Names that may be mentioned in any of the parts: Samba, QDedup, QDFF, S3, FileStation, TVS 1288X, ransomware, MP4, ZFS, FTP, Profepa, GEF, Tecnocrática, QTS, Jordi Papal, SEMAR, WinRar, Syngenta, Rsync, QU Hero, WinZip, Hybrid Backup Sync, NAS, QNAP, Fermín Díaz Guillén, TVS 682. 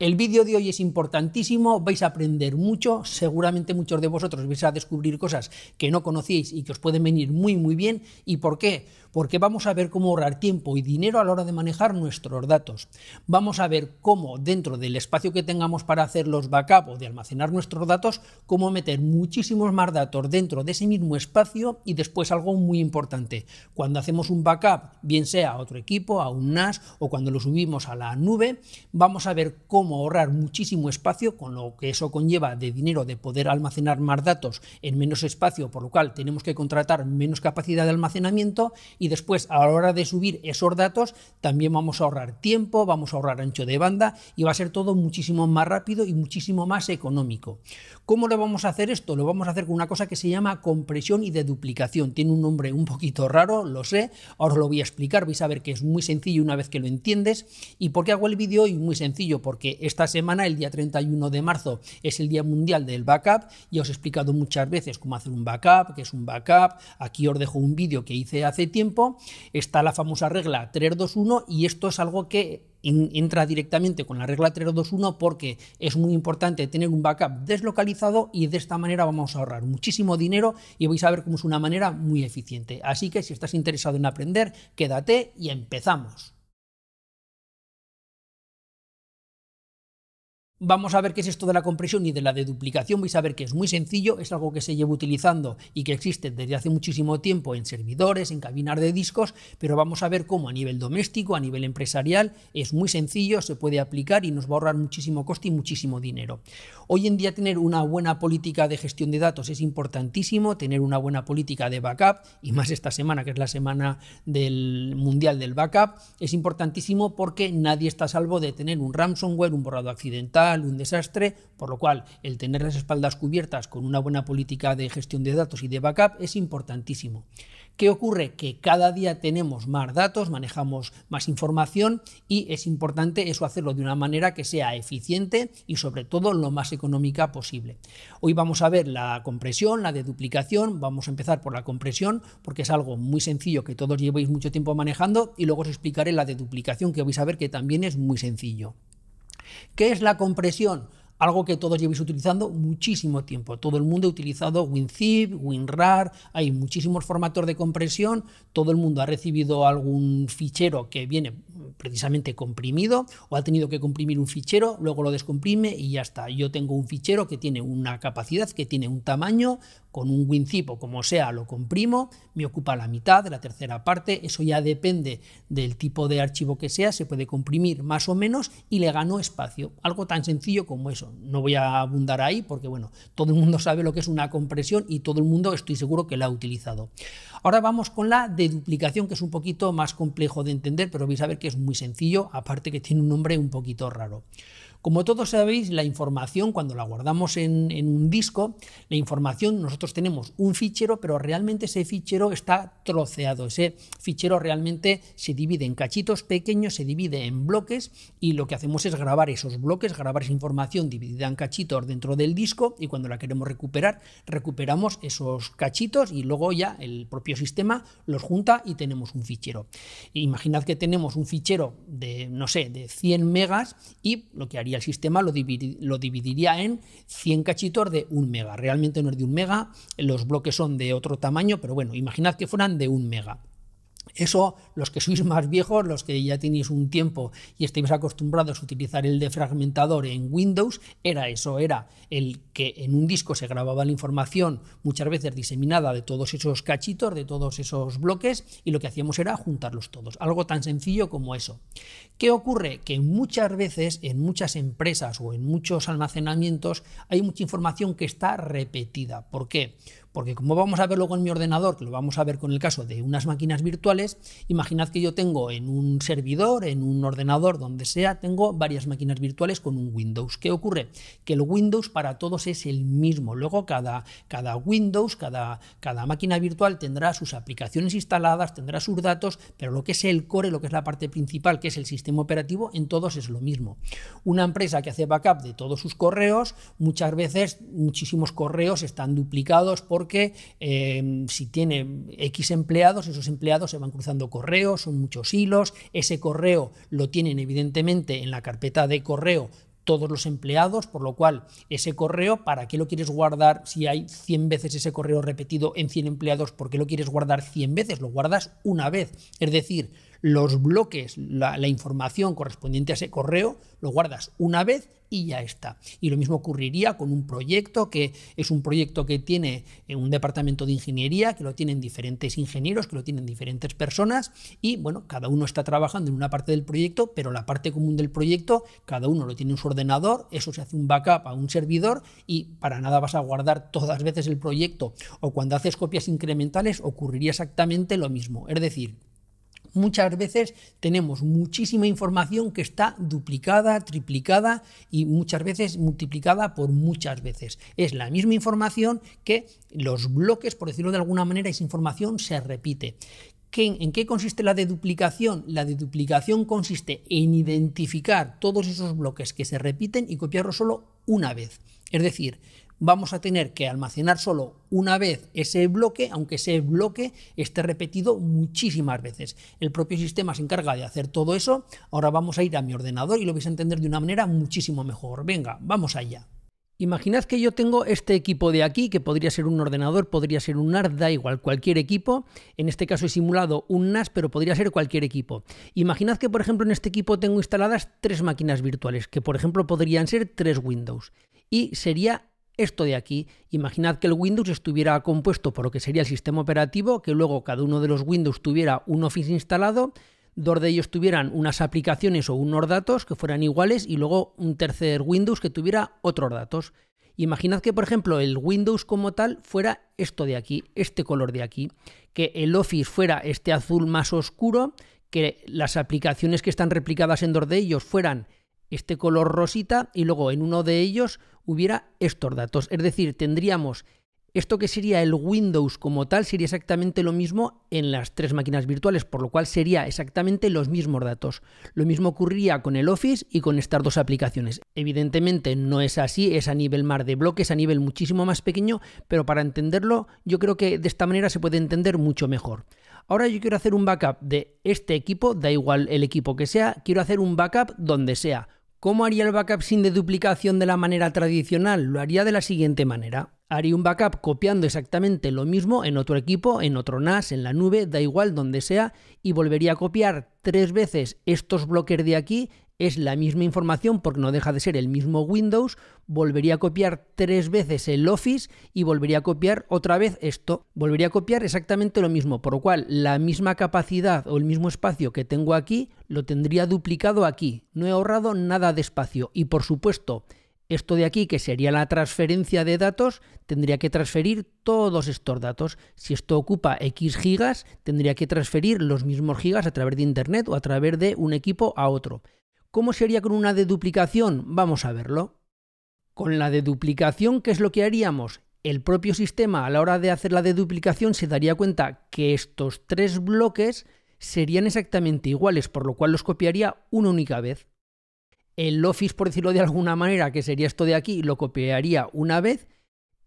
El vídeo de hoy es importantísimo, vais a aprender mucho, seguramente muchos de vosotros vais a descubrir cosas que no conocíais y que os pueden venir muy muy bien. ¿Y por qué? Porque vamos a ver cómo ahorrar tiempo y dinero a la hora de manejar nuestros datos. Vamos a ver cómo dentro del espacio que tengamos para hacer los backups o de almacenar nuestros datos, cómo meter muchísimos más datos dentro de ese mismo espacio. Y después algo muy importante, cuando hacemos un backup, bien sea a otro equipo, a un NAS o cuando lo subimos a la nube, vamos a ver cómo ahorrar muchísimo espacio, con lo que eso conlleva de dinero, de poder almacenar más datos en menos espacio, por lo cual tenemos que contratar menos capacidad de almacenamiento. Y después, a la hora de subir esos datos, también vamos a ahorrar tiempo, vamos a ahorrar ancho de banda y va a ser todo muchísimo más rápido y muchísimo más económico. ¿Cómo lo vamos a hacer esto? Lo vamos a hacer con una cosa que se llama compresión y deduplicación. Tiene un nombre un poquito raro, lo sé, ahora os lo voy a explicar, vais a ver que es muy sencillo una vez que lo entiendes. ¿Y por qué hago el vídeo hoy? Muy sencillo, porque esta semana, el día 31 de marzo, es el Día Mundial del Backup. Ya os he explicado muchas veces cómo hacer un backup, qué es un backup. Aquí os dejo un vídeo que hice hace tiempo. Está la famosa regla 321 y esto es algo que entra directamente con la regla 321 porque es muy importante tener un backup deslocalizado y de esta manera vamos a ahorrar muchísimo dinero y vais a ver cómo es una manera muy eficiente. Así que si estás interesado en aprender, quédate y empezamos. Vamos a ver qué es esto de la compresión y de la deduplicación. Vais a ver que es muy sencillo, es algo que se lleva utilizando y que existe desde hace muchísimo tiempo en servidores, en cabinas de discos, pero vamos a ver cómo a nivel doméstico, a nivel empresarial, es muy sencillo, se puede aplicar y nos va a ahorrar muchísimo coste y muchísimo dinero. Hoy en día tener una buena política de gestión de datos es importantísimo, tener una buena política de backup, y más esta semana que es la semana del mundial del backup, es importantísimo porque nadie está a salvo de tener un ransomware, un borrado accidental, un desastre, por lo cual el tener las espaldas cubiertas con una buena política de gestión de datos y de backup es importantísimo. ¿Qué ocurre? Que cada día tenemos más datos, manejamos más información y es importante eso, hacerlo de una manera que sea eficiente y sobre todo lo más económica posible. Hoy vamos a ver la compresión, la deduplicación. Vamos a empezar por la compresión porque es algo muy sencillo que todos lleváis mucho tiempo manejando, y luego os explicaré la deduplicación, que vais a ver que también es muy sencillo. ¿Qué es la compresión? Algo que todos llevéis utilizando muchísimo tiempo. Todo el mundo ha utilizado WinZip, WinRar, hay muchísimos formatos de compresión, todo el mundo ha recibido algún fichero que viene precisamente comprimido o ha tenido que comprimir un fichero, luego lo descomprime y ya está. Yo tengo un fichero que tiene una capacidad, que tiene un tamaño, con un WinZip o como sea lo comprimo, me ocupa la mitad, la tercera parte, eso ya depende del tipo de archivo que sea, se puede comprimir más o menos y le gano espacio. Algo tan sencillo como eso. No voy a abundar ahí porque, bueno, todo el mundo sabe lo que es una compresión y todo el mundo estoy seguro que la ha utilizado. Ahora vamos con la deduplicación, que es un poquito más complejo de entender, pero vais a ver que es muy sencillo, aparte que tiene un nombre un poquito raro. Como todos sabéis, la información, cuando la guardamos en un disco, la información, nosotros tenemos un fichero, pero realmente ese fichero está troceado. Ese fichero realmente se divide en cachitos pequeños, se divide en bloques, y lo que hacemos es grabar esos bloques, grabar esa información dividida en cachitos dentro del disco, y cuando la queremos recuperar, recuperamos esos cachitos y luego ya el propio sistema los junta y tenemos un fichero. Imaginad que tenemos un fichero de, no sé, de 100 megas y lo que haría el sistema lo dividiría en 100 cachitos de 1 mega. Realmente no es de 1 mega, los bloques son de otro tamaño, pero bueno, imaginad que fueran de 1 mega. Eso, los que sois más viejos, los que ya tenéis un tiempo y estáis acostumbrados a utilizar el defragmentador en Windows, era eso, era el que en un disco se grababa la información muchas veces diseminada de todos esos cachitos, de todos esos bloques, y lo que hacíamos era juntarlos todos. Algo tan sencillo como eso. ¿Qué ocurre? Que muchas veces en muchas empresas o en muchos almacenamientos hay mucha información que está repetida. ¿Por qué? Porque como vamos a ver luego en mi ordenador, que lo vamos a ver con el caso de unas máquinas virtuales, imaginad que yo tengo en un servidor, en un ordenador, donde sea, tengo varias máquinas virtuales con un Windows. ¿Qué ocurre? Que el Windows para todos es el mismo. Luego cada Windows, cada máquina virtual tendrá sus aplicaciones instaladas, tendrá sus datos, pero lo que es el core, lo que es la parte principal, que es el sistema operativo, en todos es lo mismo. Una empresa que hace backup de todos sus correos, muchas veces muchísimos correos están duplicados porque si tiene X empleados, esos empleados se van cruzando correos, son muchos hilos, ese correo lo tienen evidentemente en la carpeta de correo todos los empleados, por lo cual ese correo, ¿para qué lo quieres guardar? Si hay 100 veces ese correo repetido en 100 empleados, ¿por qué lo quieres guardar 100 veces? Lo guardas una vez, es decir, los bloques, la información correspondiente a ese correo, lo guardas una vez y ya está. Y lo mismo ocurriría con un proyecto, que es un proyecto que tiene un departamento de ingeniería, que lo tienen diferentes ingenieros, que lo tienen diferentes personas, y bueno, cada uno está trabajando en una parte del proyecto, pero la parte común del proyecto, cada uno lo tiene en su ordenador, eso se hace un backup a un servidor, y para nada vas a guardar todas las veces el proyecto. O cuando haces copias incrementales ocurriría exactamente lo mismo, es decir, muchas veces tenemos muchísima información que está duplicada, triplicada y muchas veces multiplicada por muchas veces. Es la misma información que los bloques, por decirlo de alguna manera, esa información se repite. ¿En qué consiste la deduplicación? La deduplicación consiste en identificar todos esos bloques que se repiten y copiarlos solo una vez. Es decir, vamos a tener que almacenar solo una vez ese bloque, aunque ese bloque esté repetido muchísimas veces. El propio sistema se encarga de hacer todo eso. Ahora vamos a ir a mi ordenador y lo vais a entender de una manera muchísimo mejor. Venga, vamos allá. Imaginad que yo tengo este equipo de aquí, que podría ser un ordenador, podría ser un NAS, da igual, cualquier equipo. En este caso he simulado un NAS, pero podría ser cualquier equipo. Imaginad que, por ejemplo, en este equipo tengo instaladas 3 máquinas virtuales, que, por ejemplo, podrían ser 3 Windows. Y sería esto de aquí. Imaginad que el Windows estuviera compuesto por lo que sería el sistema operativo, que luego cada uno de los Windows tuviera un Office instalado, 2 de ellos tuvieran unas aplicaciones o unos datos que fueran iguales y luego un tercer Windows que tuviera otros datos. Imaginad que, por ejemplo, el Windows como tal fuera esto de aquí, este color de aquí, que el Office fuera este azul más oscuro, que las aplicaciones que están replicadas en 2 de ellos fueran este color rosita y luego en uno de ellos hubiera estos datos. Es decir, tendríamos esto que sería el Windows como tal, sería exactamente lo mismo en las 3 máquinas virtuales, por lo cual sería exactamente los mismos datos. Lo mismo ocurría con el Office y con estas 2 aplicaciones. Evidentemente no es así, es a nivel más de bloques, a nivel muchísimo más pequeño, pero para entenderlo yo creo que de esta manera se puede entender mucho mejor. Ahora yo quiero hacer un backup de este equipo, da igual el equipo que sea, quiero hacer un backup donde sea. ¿Cómo haría el backup sin deduplicación de la manera tradicional? Lo haría de la siguiente manera. Haría un backup copiando exactamente lo mismo en otro equipo, en otro NAS, en la nube, da igual, donde sea, y volvería a copiar 3 veces estos bloques de aquí. Es la misma información porque no deja de ser el mismo Windows. Volvería a copiar 3 veces el Office y volvería a copiar otra vez esto. Volvería a copiar exactamente lo mismo, por lo cual la misma capacidad o el mismo espacio que tengo aquí lo tendría duplicado aquí. No he ahorrado nada de espacio y, por supuesto, esto de aquí, que sería la transferencia de datos, tendría que transferir todos estos datos. Si esto ocupa X gigas, tendría que transferir los mismos gigas a través de Internet o a través de un equipo a otro. ¿Cómo sería con una deduplicación? Vamos a verlo. Con la deduplicación, ¿qué es lo que haríamos? El propio sistema, a la hora de hacer la deduplicación, se daría cuenta que estos 3 bloques serían exactamente iguales, por lo cual los copiaría una única vez. El Office, por decirlo de alguna manera, que sería esto de aquí, lo copiaría una vez.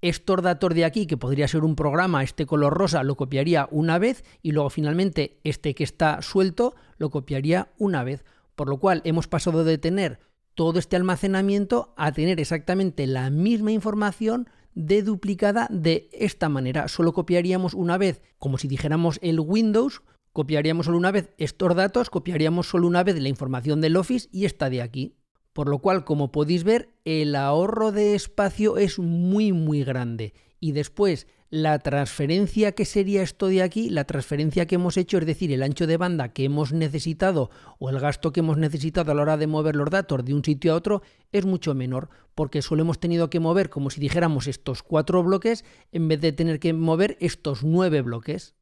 Estos datos de aquí, que podría ser un programa, este color rosa, lo copiaría una vez. Y luego, finalmente, este que está suelto, lo copiaría una vez. Por lo cual, hemos pasado de tener todo este almacenamiento a tener exactamente la misma información deduplicada de esta manera. Solo copiaríamos una vez, como si dijéramos el Windows. Copiaríamos solo una vez estos datos, copiaríamos solo una vez la información del Office y esta de aquí. Por lo cual, como podéis ver, el ahorro de espacio es muy muy grande. Y después, la transferencia que sería esto de aquí, la transferencia que hemos hecho, es decir, el ancho de banda que hemos necesitado o el gasto que hemos necesitado a la hora de mover los datos de un sitio a otro, es mucho menor, porque solo hemos tenido que mover, como si dijéramos, estos 4 bloques en vez de tener que mover estos 9 bloques.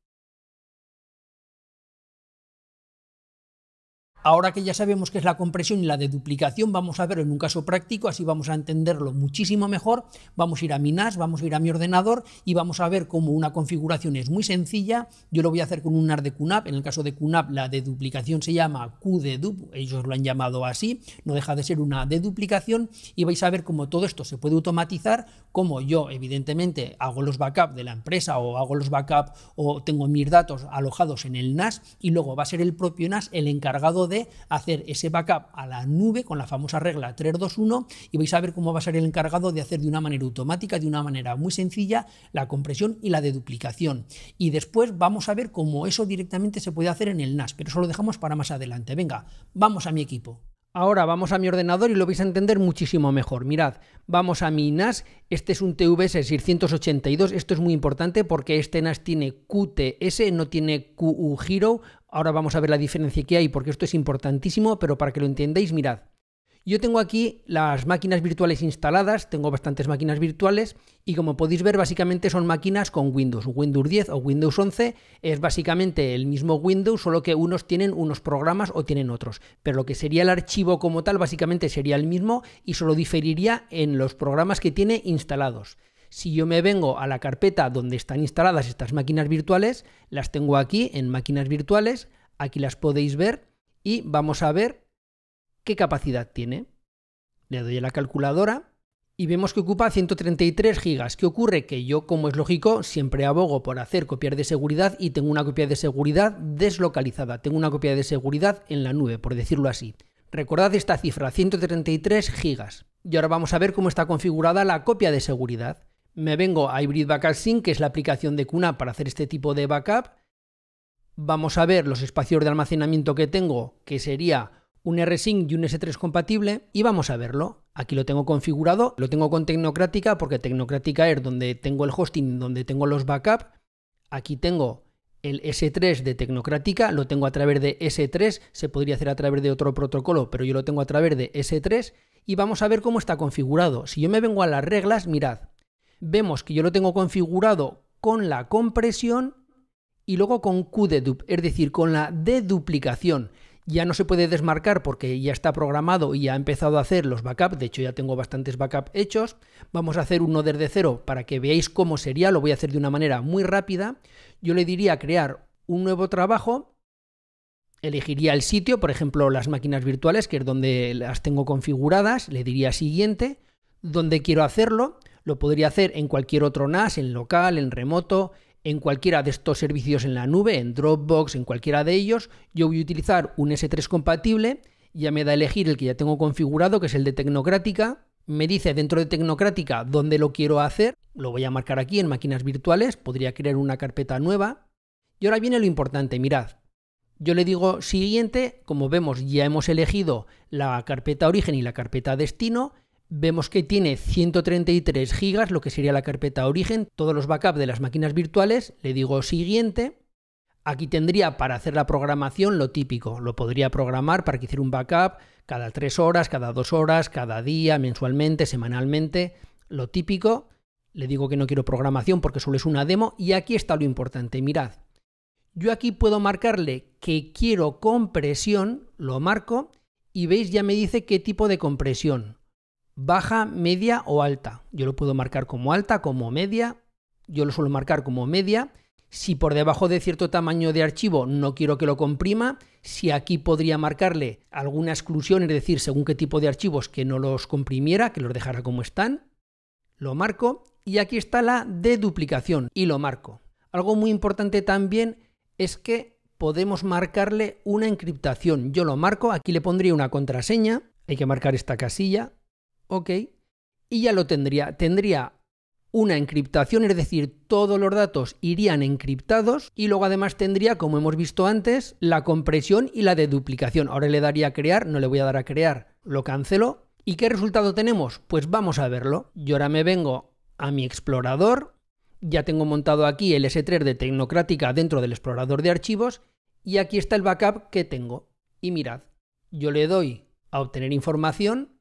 Ahora que ya sabemos qué es la compresión y la deduplicación, vamos a verlo en un caso práctico, así vamos a entenderlo muchísimo mejor. Vamos a ir a mi NAS, vamos a ir a mi ordenador y vamos a ver cómo una configuración es muy sencilla. Yo lo voy a hacer con un NAS de QNAP. En el caso de QNAP, la deduplicación se llama QDedup, ellos lo han llamado así, no deja de ser una deduplicación, y vais a ver cómo todo esto se puede automatizar, cómo yo, evidentemente, hago los backups de la empresa o hago los backups o tengo mis datos alojados en el NAS, y luego va a ser el propio NAS el encargado de hacer ese backup a la nube con la famosa regla 321, y vais a ver cómo va a ser el encargado de hacer de una manera automática, de una manera muy sencilla, la compresión y la deduplicación. Y después vamos a ver cómo eso directamente se puede hacer en el NAS, pero eso lo dejamos para más adelante. Venga, vamos a mi equipo. Ahora vamos a mi ordenador y lo vais a entender muchísimo mejor. Mirad, vamos a mi NAS, este es un TVS 682, esto es muy importante porque este NAS tiene QTS, no tiene QU Hero. Ahora vamos a ver la diferencia que hay porque esto es importantísimo, pero para que lo entendáis, mirad. Yo tengo aquí las máquinas virtuales instaladas, tengo bastantes máquinas virtuales y como podéis ver básicamente son máquinas con Windows, Windows 10 o Windows 11, es básicamente el mismo Windows, solo que unos tienen unos programas o tienen otros, pero lo que sería el archivo como tal básicamente sería el mismo y solo diferiría en los programas que tiene instalados. Si yo me vengo a la carpeta donde están instaladas estas máquinas virtuales, las tengo aquí en máquinas virtuales, aquí las podéis ver y vamos a ver qué capacidad tiene. Le doy a la calculadora y vemos que ocupa 133 gigas. ¿Qué ocurre? Que yo, como es lógico, siempre abogo por hacer copias de seguridad y tengo una copia de seguridad deslocalizada. Tengo una copia de seguridad en la nube, por decirlo así. Recordad esta cifra, 133 gigas. Y ahora vamos a ver cómo está configurada la copia de seguridad. Me vengo a Hybrid Backup Sync, que es la aplicación de QNAP para hacer este tipo de backup. Vamos a ver los espacios de almacenamiento que tengo, que sería un Rsync y un S3 compatible, y vamos a verlo. Aquí lo tengo configurado, lo tengo con Tecnocrática, porque Tecnocrática es donde tengo el hosting, donde tengo los backups. Aquí tengo el S3 de Tecnocrática, lo tengo a través de S3, se podría hacer a través de otro protocolo, pero yo lo tengo a través de S3, y vamos a ver cómo está configurado. Si yo me vengo a las reglas, mirad, vemos que yo lo tengo configurado con la compresión y luego con QDedup, es decir, con la deduplicación. Ya no se puede desmarcar porque ya está programado y ya ha empezado a hacer los backups. De hecho, ya tengo bastantes backups hechos. Vamos a hacer uno desde cero para que veáis cómo sería. Lo voy a hacer de una manera muy rápida. Yo le diría crear un nuevo trabajo. Elegiría el sitio, por ejemplo, las máquinas virtuales, que es donde las tengo configuradas. Le diría siguiente, donde quiero hacerlo. Lo podría hacer en cualquier otro NAS, en local, en remoto, en cualquiera de estos servicios en la nube, en Dropbox, en cualquiera de ellos. Yo voy a utilizar un S3 compatible, ya me da a elegir el que ya tengo configurado, que es el de Tecnocrática. Me dice dentro de Tecnocrática dónde lo quiero hacer, lo voy a marcar aquí en máquinas virtuales, podría crear una carpeta nueva. Y ahora viene lo importante, mirad. Yo le digo siguiente, como vemos ya hemos elegido la carpeta origen y la carpeta destino. Vemos que tiene 133 gigas, lo que sería la carpeta origen, todos los backups de las máquinas virtuales. Le digo siguiente. Aquí tendría para hacer la programación lo típico. Lo podría programar para que hiciera un backup cada 3 horas, cada 2 horas, cada día, mensualmente, semanalmente, lo típico. Le digo que no quiero programación porque solo es una demo. Y aquí está lo importante, mirad. Yo aquí puedo marcarle que quiero compresión, lo marco y veis ya me dice qué tipo de compresión. Baja, media o alta. Yo lo puedo marcar como alta, como media. Yo lo suelo marcar como media. Si por debajo de cierto tamaño de archivo no quiero que lo comprima, si aquí podría marcarle alguna exclusión, es decir, según qué tipo de archivos que no los comprimiera, que los dejara como están, lo marco. Y aquí está la deduplicación y lo marco. Algo muy importante también es que podemos marcarle una encriptación. Yo lo marco, aquí le pondría una contraseña, hay que marcar esta casilla. Ok, y ya lo tendría. Tendría una encriptación, es decir, todos los datos irían encriptados y luego además tendría, como hemos visto antes, la compresión y la deduplicación. Ahora le daría a crear, no le voy a dar a crear, lo cancelo. ¿Y qué resultado tenemos? Pues vamos a verlo. Yo ahora me vengo a mi explorador, ya tengo montado aquí el S3 de Tecnocrática dentro del explorador de archivos y aquí está el backup que tengo. Y mirad, yo le doy a obtener información.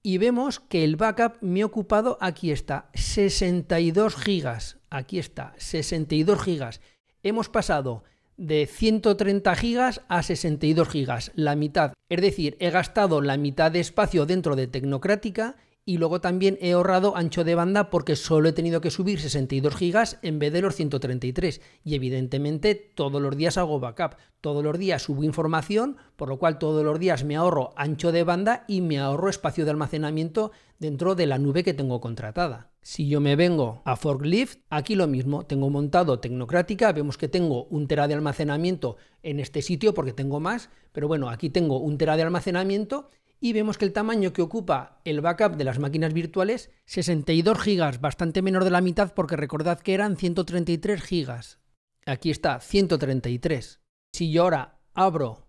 Y vemos que el backup me ha ocupado, aquí está, 62 gigas. Aquí está, 62 gigas. Hemos pasado de 130 gigas a 62 gigas, la mitad. Es decir, he gastado la mitad de espacio dentro de Tecnocrática y luego también he ahorrado ancho de banda porque solo he tenido que subir 62 GB en vez de los 133 y evidentemente todos los días hago backup, todos los días subo información, por lo cual todos los días me ahorro ancho de banda y me ahorro espacio de almacenamiento dentro de la nube que tengo contratada. Si yo me vengo a Forklift, aquí lo mismo, tengo montado Tecnocrática, vemos que tengo 1 TB de almacenamiento en este sitio porque tengo más, pero bueno, aquí tengo 1 TB de almacenamiento y vemos que el tamaño que ocupa el backup de las máquinas virtuales, 62 GB, bastante menor de la mitad porque recordad que eran 133 GB. Aquí está, 133. Si yo ahora abro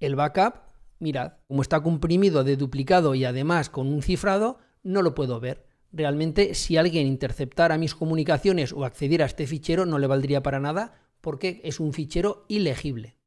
el backup, mirad, como está comprimido, deduplicado y además con un cifrado, no lo puedo ver. Realmente, si alguien interceptara mis comunicaciones o accediera a este fichero, no le valdría para nada porque es un fichero ilegible.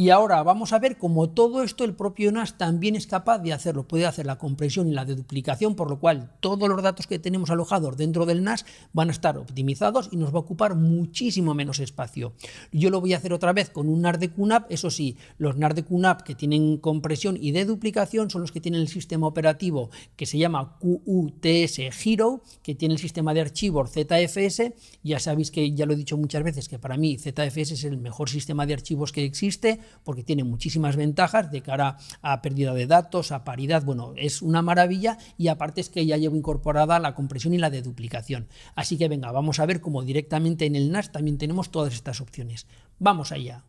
Y ahora vamos a ver cómo todo esto el propio NAS también es capaz de hacerlo. Puede hacer la compresión y la deduplicación, por lo cual todos los datos que tenemos alojados dentro del NAS van a estar optimizados y nos va a ocupar muchísimo menos espacio. Yo lo voy a hacer otra vez con un NAS de QNAP. Eso sí, los NAS de QNAP que tienen compresión y deduplicación son los que tienen el sistema operativo que se llama QUTS Hero, que tiene el sistema de archivos ZFS. Ya sabéis que ya lo he dicho muchas veces que para mí ZFS es el mejor sistema de archivos que existe, porque tiene muchísimas ventajas de cara a pérdida de datos, a paridad, bueno, es una maravilla y aparte es que ya llevo incorporada la compresión y la deduplicación. Así que venga, vamos a ver cómo directamente en el NAS también tenemos todas estas opciones. ¡Vamos allá!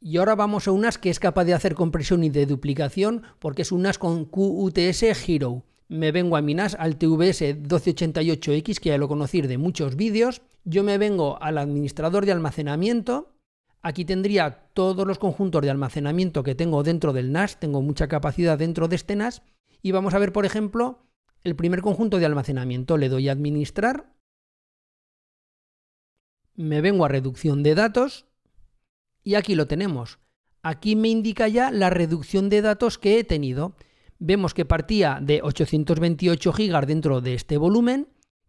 Y ahora vamos a un NAS que es capaz de hacer compresión y deduplicación porque es un NAS con QUTS Hero. Me vengo a mi NAS, al TVS 1288X, que ya lo conocí de muchos vídeos. Yo me vengo al administrador de almacenamiento. Aquí tendría todos los conjuntos de almacenamiento que tengo dentro del NAS, tengo mucha capacidad dentro de este NAS y vamos a ver, por ejemplo, el primer conjunto de almacenamiento. Le doy a administrar, me vengo a reducción de datos y aquí lo tenemos. Aquí me indica ya la reducción de datos que he tenido. Vemos que partía de 828 GB dentro de este volumen,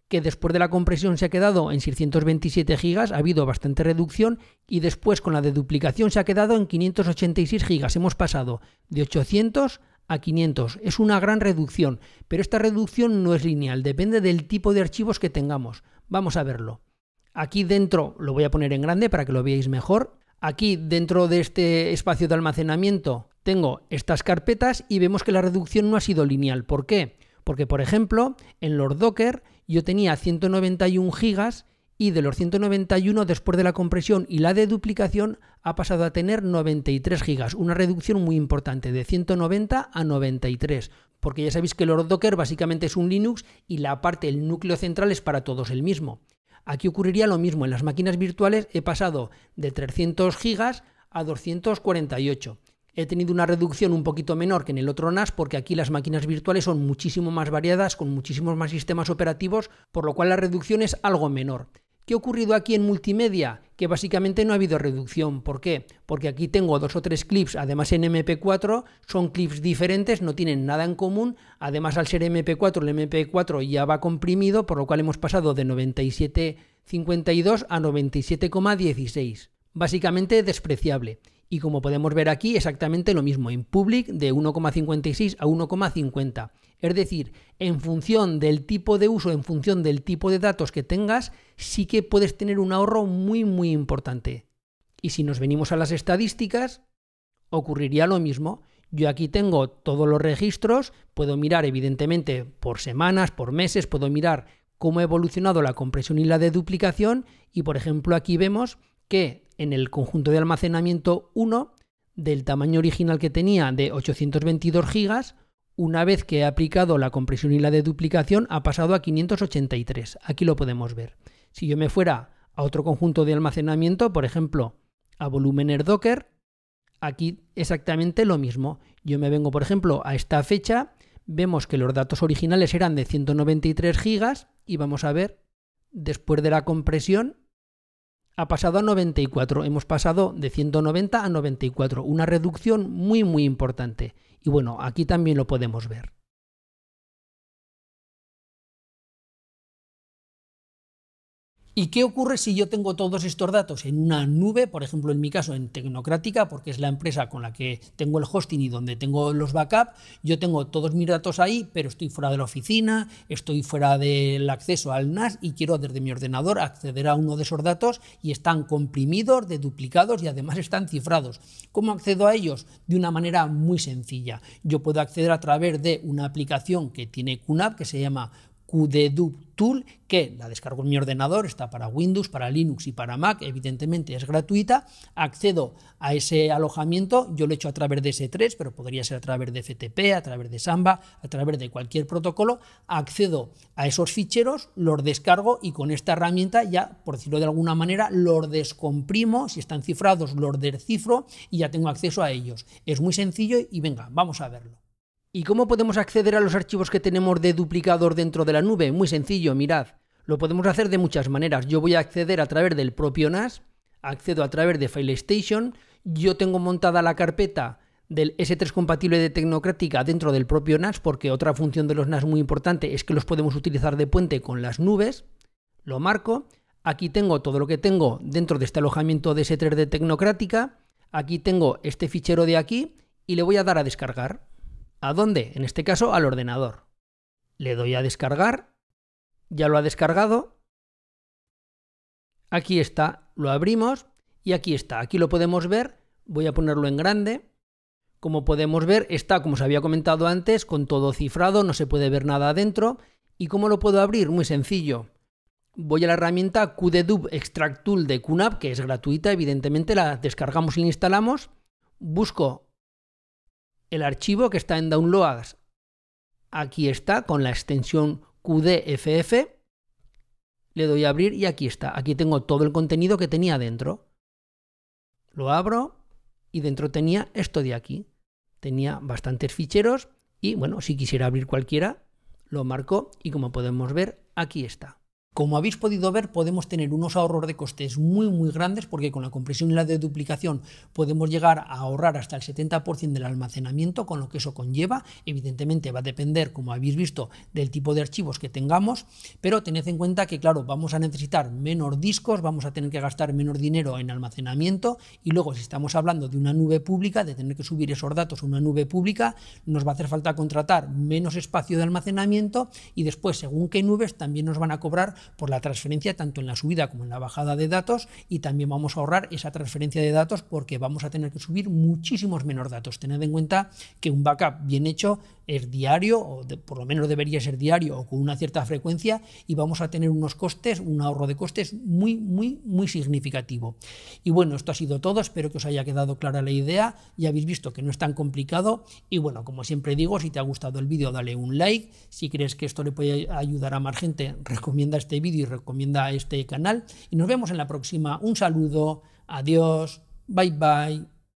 que después de la compresión se ha quedado en 627 GB, ha habido bastante reducción y después con la deduplicación se ha quedado en 586 GB, hemos pasado de 800 a 500, es una gran reducción, pero esta reducción no es lineal, depende del tipo de archivos que tengamos. Vamos a verlo. Aquí dentro, lo voy a poner en grande para que lo veáis mejor, aquí dentro de este espacio de almacenamiento tengo estas carpetas y vemos que la reducción no ha sido lineal. ¿Por qué? Porque, por ejemplo, en los Docker yo tenía 191 GB y de los 191, después de la compresión y la deduplicación, ha pasado a tener 93 GB, una reducción muy importante de 190 a 93, porque ya sabéis que los Docker básicamente es un Linux y la parte, el núcleo central es para todos el mismo. Aquí ocurriría lo mismo, en las máquinas virtuales he pasado de 300 GB a 248. He tenido una reducción un poquito menor que en el otro NAS porque aquí las máquinas virtuales son muchísimo más variadas, con muchísimos más sistemas operativos, por lo cual la reducción es algo menor. ¿Qué ha ocurrido aquí en multimedia? Que básicamente no ha habido reducción. ¿Por qué? Porque aquí tengo 2 o 3 clips, además en MP4, son clips diferentes, no tienen nada en común, además al ser MP4, el MP4 ya va comprimido, por lo cual hemos pasado de 97,52 a 97,16. Básicamente despreciable. Y como podemos ver aquí, exactamente lo mismo, en public de 1,56 a 1,50. Es decir, en función del tipo de uso, en función del tipo de datos que tengas, sí que puedes tener un ahorro muy, muy importante. Y si nos venimos a las estadísticas, ocurriría lo mismo. Yo aquí tengo todos los registros, puedo mirar evidentemente por semanas, por meses, puedo mirar cómo ha evolucionado la compresión y la deduplicación. Y por ejemplo aquí vemos que en el conjunto de almacenamiento 1, del tamaño original que tenía de 822 GB, una vez que he aplicado la compresión y la deduplicación ha pasado a 583. Aquí lo podemos ver. Si yo me fuera a otro conjunto de almacenamiento, por ejemplo, a volúmenes Docker, aquí exactamente lo mismo. Yo me vengo, por ejemplo, a esta fecha, vemos que los datos originales eran de 193 GB y vamos a ver, después de la compresión, ha pasado a 94, hemos pasado de 190 a 94, una reducción muy muy importante. Y bueno, aquí también lo podemos ver. ¿Y qué ocurre si yo tengo todos estos datos en una nube? Por ejemplo, en mi caso en Tecnocrática, porque es la empresa con la que tengo el hosting y donde tengo los backups, yo tengo todos mis datos ahí, pero estoy fuera de la oficina, estoy fuera del acceso al NAS y quiero desde mi ordenador acceder a uno de esos datos y están comprimidos, deduplicados y además están cifrados. ¿Cómo accedo a ellos? De una manera muy sencilla. Yo puedo acceder a través de una aplicación que tiene QNAP, que se llama QDedup Tool, que la descargo en mi ordenador, está para Windows, para Linux y para Mac, evidentemente es gratuita. Accedo a ese alojamiento, yo lo he hecho a través de S3, pero podría ser a través de FTP, a través de Samba, a través de cualquier protocolo. Accedo a esos ficheros, los descargo y con esta herramienta ya, por decirlo de alguna manera, los descomprimo, si están cifrados los descifro y ya tengo acceso a ellos. Es muy sencillo y venga, vamos a verlo. ¿Y cómo podemos acceder a los archivos que tenemos de duplicados dentro de la nube? Muy sencillo, mirad. Lo podemos hacer de muchas maneras. Yo voy a acceder a través del propio NAS, accedo a través de FileStation, yo tengo montada la carpeta del S3 compatible de Tecnocrática dentro del propio NAS, porque otra función de los NAS muy importante es que los podemos utilizar de puente con las nubes. Lo marco. Aquí tengo todo lo que tengo dentro de este alojamiento de S3 de Tecnocrática. Aquí tengo este fichero de aquí y le voy a dar a descargar. ¿A dónde? En este caso al ordenador. Le doy a descargar, ya lo ha descargado. Aquí está, lo abrimos y aquí está. Aquí lo podemos ver, voy a ponerlo en grande. Como podemos ver, está, como os había comentado antes, con todo cifrado, no se puede ver nada adentro. ¿Y cómo lo puedo abrir? Muy sencillo. Voy a la herramienta QDedup Extract Tool de QNAP, que es gratuita, evidentemente la descargamos y la instalamos. Busco el archivo que está en Downloads, aquí está, con la extensión QDFF, le doy a abrir y aquí está. Aquí tengo todo el contenido que tenía dentro. Lo abro y dentro tenía esto de aquí. Tenía bastantes ficheros y bueno, si quisiera abrir cualquiera, lo marco y como podemos ver, aquí está. Como habéis podido ver, podemos tener unos ahorros de costes muy grandes porque con la compresión y la deduplicación podemos llegar a ahorrar hasta el 70% del almacenamiento, con lo que eso conlleva. Evidentemente va a depender, como habéis visto, del tipo de archivos que tengamos, pero tened en cuenta que, claro, vamos a necesitar menos discos, vamos a tener que gastar menos dinero en almacenamiento y luego, si estamos hablando de una nube pública, de tener que subir esos datos a una nube pública, nos va a hacer falta contratar menos espacio de almacenamiento y después, según qué nubes, también nos van a cobrar por la transferencia tanto en la subida como en la bajada de datos y también vamos a ahorrar esa transferencia de datos porque vamos a tener que subir muchísimos menos datos. Tened en cuenta que un backup bien hecho es diario o por lo menos debería ser diario o con una cierta frecuencia y vamos a tener unos costes, un ahorro de costes muy significativo. Y bueno, esto ha sido todo, espero que os haya quedado clara la idea, ya habéis visto que no es tan complicado y bueno, como siempre digo, si te ha gustado el vídeo dale un like, si crees que esto le puede ayudar a más gente recomienda este vídeo y recomienda este canal y nos vemos en la próxima. Un saludo, adiós, bye bye.